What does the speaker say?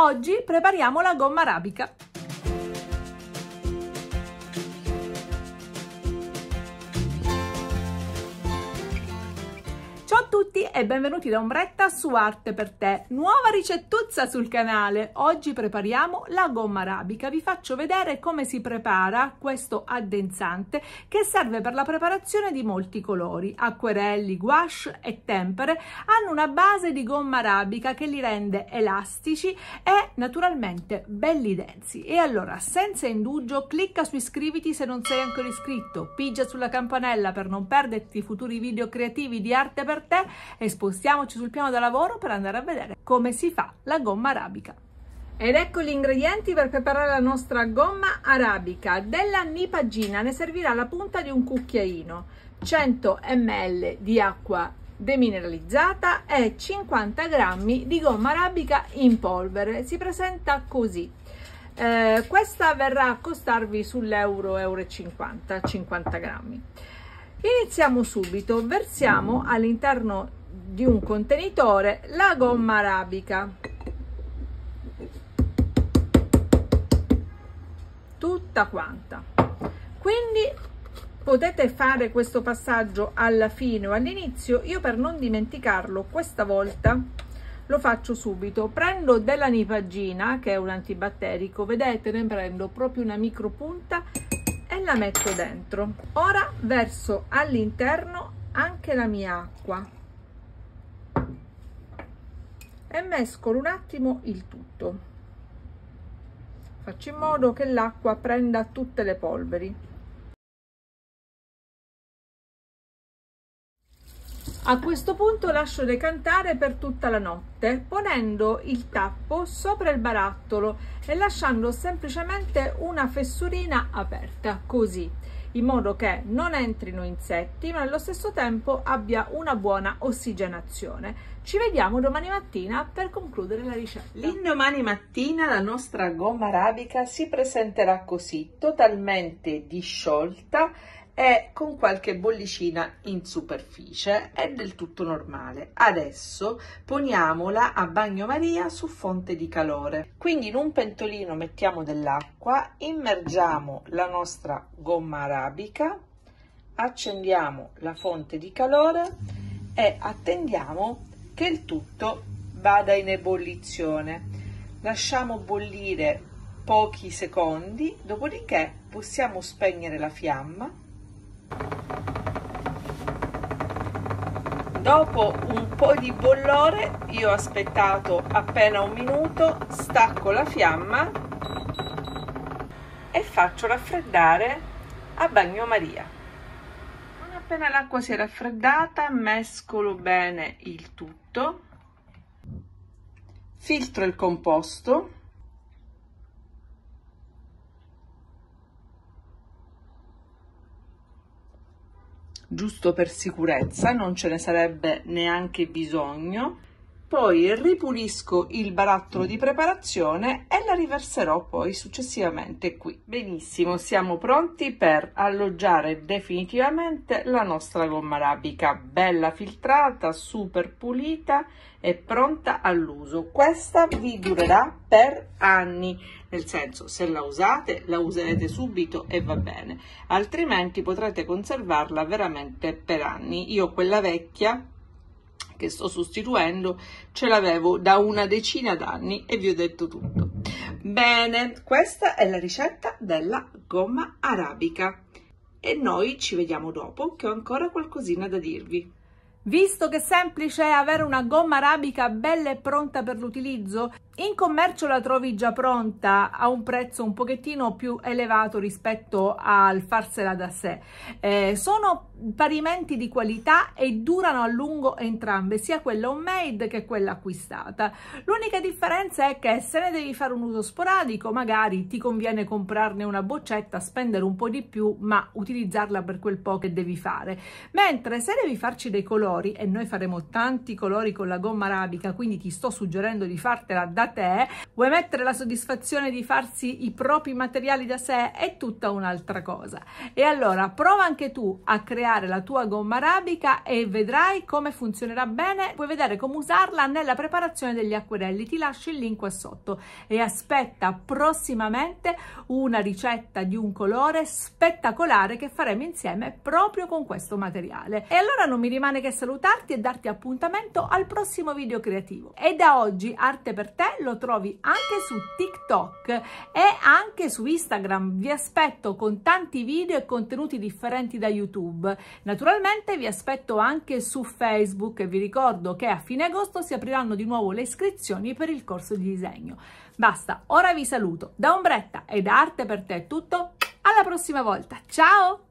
Oggi prepariamo la gomma arabica. Ciao a tutti e benvenuti da Ombretta su Arte per Te, nuova ricettuzza sul canale. Oggi prepariamo la gomma arabica, vi faccio vedere come si prepara questo addensante che serve per la preparazione di molti colori. Acquerelli, gouache e tempere hanno una base di gomma arabica che li rende elastici e naturalmente belli densi. E allora, senza indugio, clicca su iscriviti se non sei ancora iscritto, pigia sulla campanella per non perderti i futuri video creativi di Arte per Te e spostiamoci sul piano da lavoro per andare a vedere come si fa la gomma arabica. Ed ecco gli ingredienti per preparare la nostra gomma arabica. Della nipagina ne servirà la punta di un cucchiaino, 100 ml di acqua demineralizzata e 50 g di gomma arabica in polvere. Si presenta così. Questa verrà a costarvi sull'euro 1,50, 50 grammi. Iniziamo subito, versiamo all'interno di un contenitore la gomma arabica, tutta quanta. Quindi potete fare questo passaggio alla fine o all'inizio, io per non dimenticarlo questa volta lo faccio subito. Prendo della nipagina, che è un antibatterico, vedete, ne prendo proprio una micropunta e la metto dentro. Ora verso all'interno anche la mia acqua e mescolo un attimo il tutto, faccio in modo che l'acqua prenda tutte le polveri. A questo punto lascio decantare per tutta la notte, ponendo il tappo sopra il barattolo e lasciando semplicemente una fessurina aperta, così, in modo che non entrino insetti, ma allo stesso tempo abbia una buona ossigenazione. Ci vediamo domani mattina per concludere la ricetta. L'indomani mattina la nostra gomma arabica si presenterà così, totalmente disciolta e con qualche bollicina in superficie. È del tutto normale. Adesso poniamola a bagnomaria su fonte di calore. Quindi in un pentolino mettiamo dell'acqua, immergiamo la nostra gomma arabica, accendiamo la fonte di calore e attendiamo che il tutto vada in ebollizione. Lasciamo bollire pochi secondi, dopodiché possiamo spegnere la fiamma. Dopo un po' di bollore, io ho aspettato appena un minuto, stacco la fiamma e faccio raffreddare a bagnomaria. Non appena l'acqua si è raffreddata, mescolo bene il tutto, filtro il composto. Giusto per sicurezza, non ce ne sarebbe neanche bisogno. Poi ripulisco il barattolo di preparazione e la riverserò poi successivamente qui. Benissimo, siamo pronti per alloggiare definitivamente la nostra gomma arabica, bella filtrata, super pulita e pronta all'uso. Questa vi durerà per anni, nel senso, se la usate la userete subito e va bene, altrimenti potrete conservarla veramente per anni. Io quella vecchia che sto sostituendo ce l'avevo da una decina d'anni e vi ho detto tutto. Bene, questa è la ricetta della gomma arabica e noi ci vediamo dopo, che ho ancora qualcosina da dirvi. Visto che è semplice avere una gomma arabica bella e pronta per l'utilizzo, in commercio la trovi già pronta a un prezzo un pochettino più elevato rispetto al farsela da sé. Sono parimenti di qualità e durano a lungo entrambe, sia quella homemade che quella acquistata. L'unica differenza è che se ne devi fare un uso sporadico, magari ti conviene comprarne una boccetta, spendere un po' di più, ma utilizzarla per quel po' che devi fare. Mentre se devi farci dei colori, colori, e noi faremo tanti colori con la gomma arabica, quindi ti sto suggerendo di fartela da te. Vuoi mettere la soddisfazione di farsi i propri materiali da sé? È tutta un'altra cosa. E allora prova anche tu a creare la tua gomma arabica e vedrai come funzionerà bene. Puoi vedere come usarla nella preparazione degli acquerelli, ti lascio il link qua sotto, e aspetta prossimamente una ricetta di un colore spettacolare che faremo insieme proprio con questo materiale. E allora non mi rimane che salutarti e darti appuntamento al prossimo video creativo. E da oggi Arte per Te lo trovi anche su TikTok e anche su Instagram. Vi aspetto con tanti video e contenuti differenti da YouTube. Naturalmente vi aspetto anche su Facebook, e vi ricordo che a fine agosto si apriranno di nuovo le iscrizioni per il corso di disegno. Basta, ora vi saluto da Ombretta e da Arte per Te è tutto. Alla prossima volta, ciao!